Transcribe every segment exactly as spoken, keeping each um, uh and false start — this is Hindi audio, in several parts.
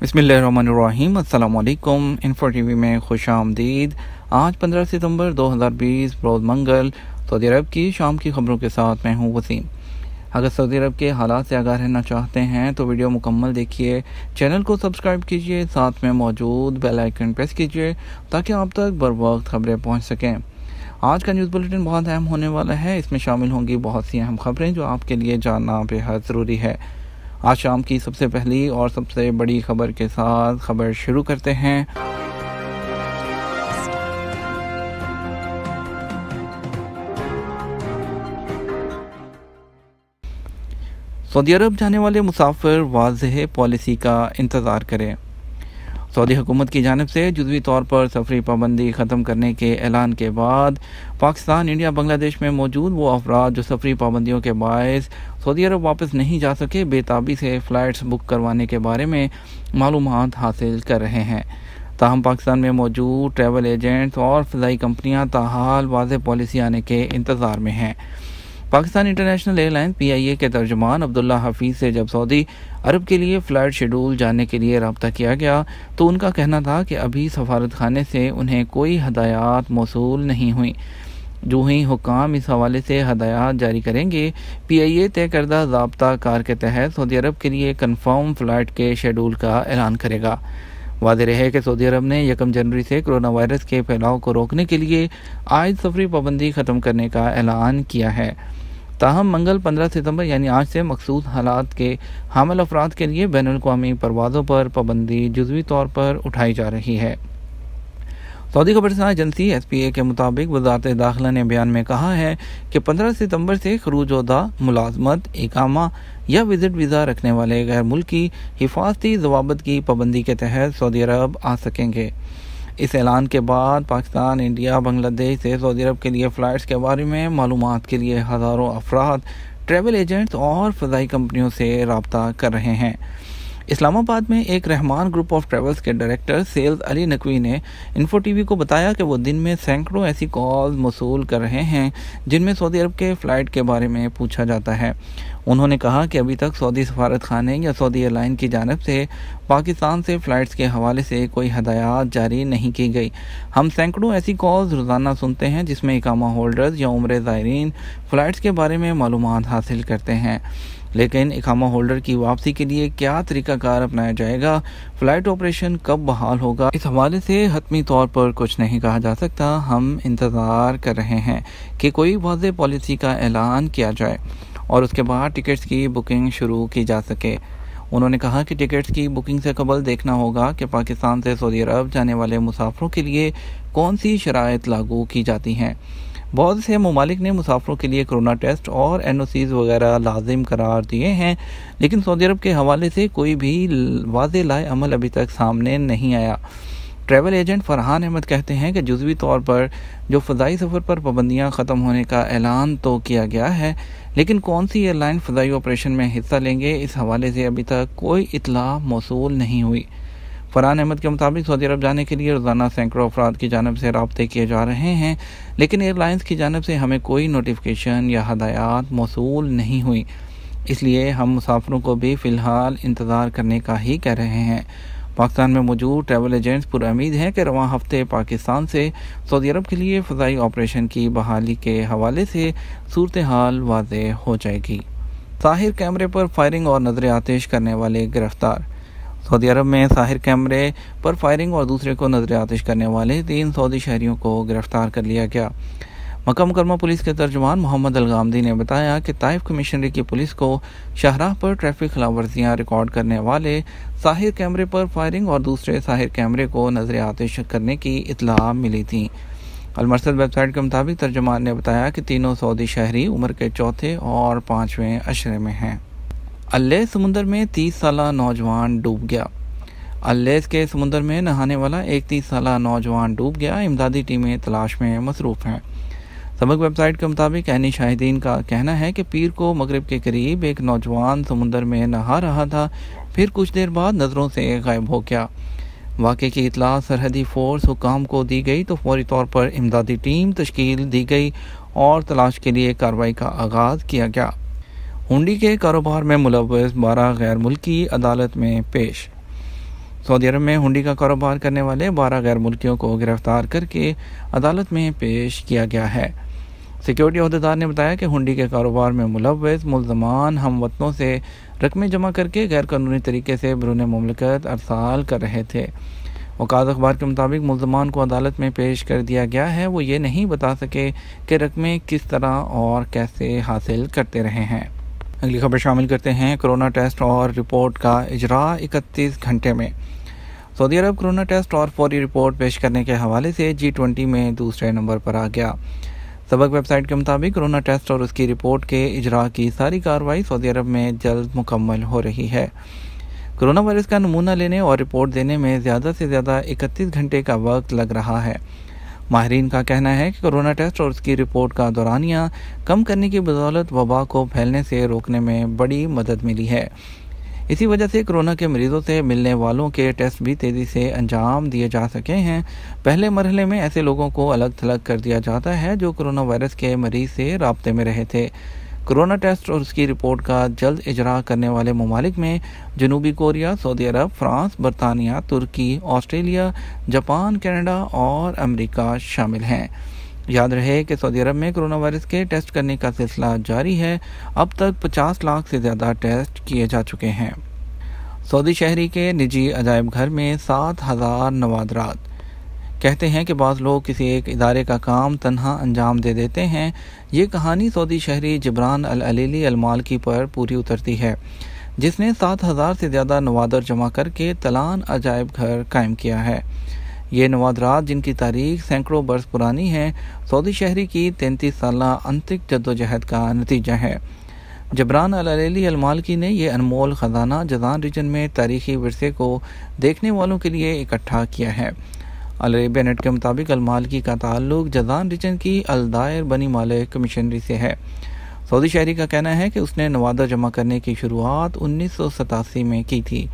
बिस्मिल्लाहिर्रहमानिर्रहीम। अस्सलामुअलैकुम। इन्फो टी वी में खुश आमदीद। आज पंद्रह सितंबर दो हज़ार बीस रोज़ मंगल सऊदी अरब की शाम की ख़बरों के साथ मैं हूं वसीम। अगर सऊदी अरब के हालात से आगाह रहना चाहते हैं तो वीडियो मुकम्मल देखिए, चैनल को सब्सक्राइब कीजिए, साथ में मौजूद बेल आइकन प्रेस कीजिए ताकि आप तक बर वक्त खबरें पहुँच सकें। आज का न्यूज़ बुलेटिन बहुत अहम होने वाला है, इसमें शामिल होंगी बहुत सी अहम खबरें जो आपके लिए जानना बेहद ज़रूरी है। आज शाम की सबसे पहली और सबसे बड़ी खबर के साथ खबर शुरू करते हैं। सऊदी अरब जाने वाले मुसाफिर वाज़ेह पॉलिसी का इंतज़ार करें। सऊदी हुकूमत की जानिब से जुज़वी तौर पर सफरी पाबंदी ख़त्म करने के ऐलान के बाद पाकिस्तान, इंडिया, बांग्लादेश में मौजूद वो अफराद जो सफरी पाबंदियों के बायस सऊदी अरब वापस नहीं जा सके, बेताबी से फ़्लाइट्स बुक करवाने के बारे में मालूमात हासिल कर रहे हैं। ताहम पाकिस्तान में मौजूद ट्रैवल एजेंट्स और फ़िज़ाई कंपनियाँ ताहाल वाज़ेह पॉलिसी आने के इंतज़ार में हैं। Pakistan international airline P I A के तर्जुमान अब्दुल्ला हफीज़ से जब सऊदी अरब के लिए फ़्लाइट शेड्यूल जानने के लिए रब्ता किया गया तो उनका कहना था कि अभी सफारत खाने से उन्हें कोई हदायत मौसूल नहीं हुई। जो ही हुकाम इस हवाले से हदायत जारी करेंगे, पी आई ए तय करदा ज़ाब्ता कार के तहत सऊदी अरब के लिए कन्फर्म फ़्लाइट के शेड्यूल का ऐलान करेगा। वादे रहे कि सऊदी अरब ने यकम जनवरी से कोरोना वायरस के फैलाव को रोकने के लिए आयद सफरी पाबंदी ख़त्म करने का ऐलान किया है। ताहम मंगल पंद्रह सितंबर यानी आज से मखसूस हालात के हामिल अफराद के लिए बैन अल-अक़वामी परवाज़ों पर पाबंदी जुज़वी तौर पर उठाई जा रही है। सऊदी ख़बरसां एजेंसी एस पी ए के मुताबिक वज़ारत दाखिला ने बयान में कहा है कि पंद्रह सितंबर से खरूज-ओ-दा, मुलाजमत, इकामा या विज़िट वीज़ा रखने वाले गैर मुल्की हिफाजती ज़वाबत की पाबंदी के तहत सऊदी अरब आ सकेंगे। इस ऐलान के बाद पाकिस्तान, इंडिया, बांग्लादेश से सऊदी अरब के लिए फ़्लाइट्स के बारे में मालूमात के लिए हज़ारों अफराद, ट्रैवल एजेंट्स और फ़िज़ाई कंपनियों से रब्ता कर रहे हैं। इस्लामाबाद में एक रहमान ग्रुप ऑफ ट्रैवल्स के डायरेक्टर सेल्स अली नकवी ने इन्फो टी वी को बताया कि वो दिन में सैकड़ों ऐसी कॉल मौसूल कर रहे हैं जिनमें सऊदी अरब के फ़्लाइट के बारे में पूछा जाता है। उन्होंने कहा कि अभी तक सऊदी सफारत खाने या सऊदी एयरलाइन की जानिब से पाकिस्तान से फ़्लाइट्स के हवाले से कोई हदायत जारी नहीं की गई। हम सैकड़ों ऐसी कॉल्स रोज़ाना सुनते हैं जिसमें इकामा होल्डर्स या उम्रे ज़ायरीन फ़्लाइट्स के बारे में मालूमात हासिल करते हैं, लेकिन इकामा होल्डर की वापसी के लिए क्या तरीक़ाकार अपनाया जाएगा, फ़्लाइट ऑपरेशन कब बहाल होगा, इस हवाले से हतमी तौर पर कुछ नहीं कहा जा सकता। हम इंतज़ार कर रहे हैं कि कोई वाज़ेह पॉलिसी का ऐलान किया जाए और उसके बाद टिकट्स की बुकिंग शुरू की जा सके। उन्होंने कहा कि टिकट्स की बुकिंग से कबल देखना होगा कि पाकिस्तान से सऊदी अरब जाने वाले मुसाफरों के लिए कौन सी शराइत लागू की जाती हैं। बहुत से ममालिक ने मुसाफरों के लिए कोरोना टेस्ट और एन ओ सीज़ वगैरह लाजिम करार दिए हैं, लेकिन सऊदी अरब के हवाले से कोई भी वाज़े लाए अमल अभी तक सामने नहीं आया। ट्रैवल एजेंट फरहान अहमद कहते हैं कि जुज़वी तौर पर जो फ़ज़ाई सफ़र पर पाबंदियाँ ख़त्म होने का ऐलान तो किया गया है, लेकिन कौन सी एयरलाइन फ़ज़ाई ऑपरेशन में हिस्सा लेंगे, इस हवाले से अभी तक कोई इतला मौसूल नहीं हुई। फरहान अहमद के मुताबिक सऊदी अरब जाने के लिए रोज़ाना सैकड़ों अफराद की जानिब से रब्ते किए जा रहे हैं, लेकिन एयरलाइंस की जानिब से हमें कोई नोटिफिकेशन या हदायत मौसूल नहीं हुई, इसलिए हम मुसाफिरों को भी फ़िलहाल इंतज़ार करने का ही कह रहे हैं। पाकिस्तान में मौजूद ट्रैवल एजेंट्स पुरा उम्मीद हैं कि रवां हफ्ते पाकिस्तान से सऊदी अरब के लिए फ़ज़ाई ऑपरेशन की बहाली के हवाले से सूरत हाल वाज़ेह हो जाएगी। साहिर कैमरे पर फायरिंग और नज़र आतिश करने वाले गिरफ्तार। सऊदी अरब में साहिर कैमरे पर फायरिंग और दूसरे को नज़र आतिश करने वाले तीन सऊदी शहरियों को गिरफ़्तार कर लिया गया। मक्का मुकरमा पुलिस के तर्जुमान मोहम्मद अलगामदी ने बताया कि ताइफ कमिश्नरी की पुलिस को शाहराह पर ट्रैफिक खिलाफवर्जियाँ रिकॉर्ड करने वाले साहिर कैमरे पर फायरिंग और दूसरे साहिर कैमरे को नज़र आतिश करने की इतला मिली थी। अलमरसल वेबसाइट के मुताबिक तर्जुमान ने बताया कि तीनों सऊदी शहरी उम्र के चौथे और पाँचवें अशरे में हैं। अल्लेह समुंदर में तीस साला नौजवान डूब गया। अल्लेह के समुंदर में नहाने वाला एक तीस साला नौजवान डूब गया। इमदादी टीमें तलाश में मसरूफ़ हैं। सबक वेबसाइट के मुताबिक ऐनी शाहिदीन का कहना है कि पीर को मगरिब के करीब एक नौजवान समुंदर में नहा रहा था, फिर कुछ देर बाद नज़रों से गायब हो गया। वाक़े की इतला सरहदी फोर्स हुकाम को दी गई तो फौरी तौर पर इमदादी टीम तश्कील दी गई और तलाश के लिए कार्रवाई का आगाज़ किया गया। हुंडी के कारोबार में मुलव्वस बारह गैर मुल्की अदालत में पेश। सऊदी अरब में हुंडी का कारोबार करने वाले बारह गैर मुल्कियों को गिरफ्तार करके अदालत में पेश किया गया है। सिक्योरिटी अहदेदार ने बताया कि हुंडी के कारोबार में मुलव्वस मुल्ज़मान हमवतनों से रकमें जमा करके गैर कानूनी तरीके से बैरून मुमलिकत अरसाल कर रहे थे। वकात अखबार के मुताबिक मुल्ज़मान को अदालत में पेश कर दिया गया है। वो ये नहीं बता सके कि रकमें किस तरह और कैसे हासिल करते रहे हैं। अगली खबर शामिल करते हैं कोरोना टेस्ट और रिपोर्ट का इजरा इकतीस घंटे में। सऊदी अरब कोरोना टेस्ट और फौरी रिपोर्ट पेश करने के हवाले से जी ट्वेंटी में दूसरे नंबर पर आ गया। सबक वेबसाइट के मुताबिक कोरोना टेस्ट और उसकी रिपोर्ट के इजरा की सारी कार्रवाई सऊदी अरब में जल्द मुकम्मल हो रही है। कोरोना वायरस का नमूना लेने और रिपोर्ट देने में ज़्यादा से ज़्यादा इकतीस घंटे का वक्त लग रहा है। माहरीन का कहना है कि कोरोना टेस्ट और उसकी रिपोर्ट का दौरानिया कम करने की बदौलत वबा को फैलने से रोकने में बड़ी मदद मिली है। इसी वजह से कोरोना के मरीजों से मिलने वालों के टेस्ट भी तेज़ी से अंजाम दिए जा सके हैं। पहले मरहले में ऐसे लोगों को अलग थलग कर दिया जाता है जो कोरोना वायरस के मरीज से राब्ते में रहे थे। कोरोना टेस्ट और उसकी रिपोर्ट का जल्द इजरा करने वाले ममालिक में जनूबी कोरिया, सऊदी अरब, फ्रांस, बरतानिया, तुर्की, ऑस्ट्रेलिया, जापान, कनाडा और अमेरिका शामिल हैं। याद रहे कि सऊदी अरब में कोरोना वायरस के टेस्ट करने का सिलसिला जारी है। अब तक पचास लाख से ज़्यादा टेस्ट किए जा चुके हैं। सऊदी शहरी के निजी अजायब घर में सात हज़ार नवादरात। कहते हैं कि बाज़ लोग किसी एक इदारे का काम तन्हा अंजाम दे देते हैं। ये कहानी सऊदी शहरी जिब्रान अल-अलीली अल-मालकी पर पूरी उतरती है, जिसने सात हज़ार से ज़्यादा नवादर जमा करके तलान अजायब घर कायम किया है। ये नवादरात, जिनकी तारीख सैकड़ों बरस पुरानी है, सऊदी शहरी की तैंतीस साल अंतिक जद्दोजहद का नतीजा है। जिब्रान अल-अलीली अल-मालकी ने यह अनमोल ख़जाना जज़ान रीजन में तारीखी विरसे को देखने वालों के लिए इकट्ठा किया है। अल अरेबिया नेट के मुताबिक अल-मालकी का ताल्लुक जज़ान रीजन की अल-दायर बनी मालिक कमिशनरी से है। सऊदी शहरी का कहना है कि उसने नवादर जमा करने की शुरुआत उन्नीस सौ सतासी में की थी।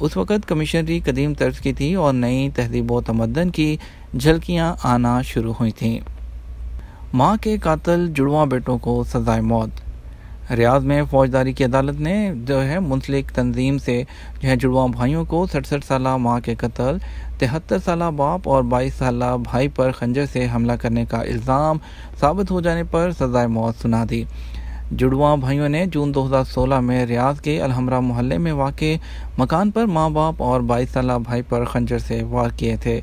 उस वक़्त कमिशनरी कदीम तर्ज की थी और नई तहजीब व तमदन की झलकियाँ आना शुरू हुई थीं। माँ के कातिल जुड़वा बेटों को सजाए मौत। रियाद में फौजदारी की अदालत ने जो है मुंसलिक तंजीम से जो है जुड़वा भाइयों को सड़सठ साल माँ के कत्ल, तिहत्तर साल बाप और बाईस साल भाई पर खंजर से हमला करने का इल्ज़ाम साबित हो जाने पर सजाए मौत सुना दी। जुड़वा भाइयों ने जून दो हज़ार सोलह में रियाज के अलहमरा मोहल्ले में वाक़े मकान पर माँ बाप और बाईस साल भाई पर खंजर से वार किए थे।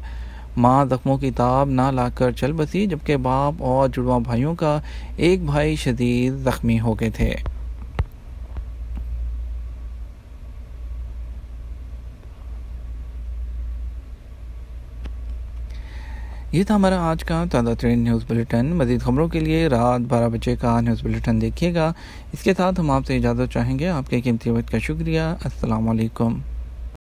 माँ जख्मों की ताब ना लाकर चल बसी, जबकि बाप और जुड़वा भाइयों का एक भाई शदीद जख्मी हो गए थे। ये था हमारा आज का ताज़ा तरीन न्यूज़ बुलेटिन। मज़ीद खबरों के लिए रात बारह बजे का न्यूज़ बुलेटिन देखिएगा। इसके साथ हम आपसे इजाज़त चाहेंगे। आपके कीमती वक्त का शुक्रिया। अस्सलाम वालेकुम।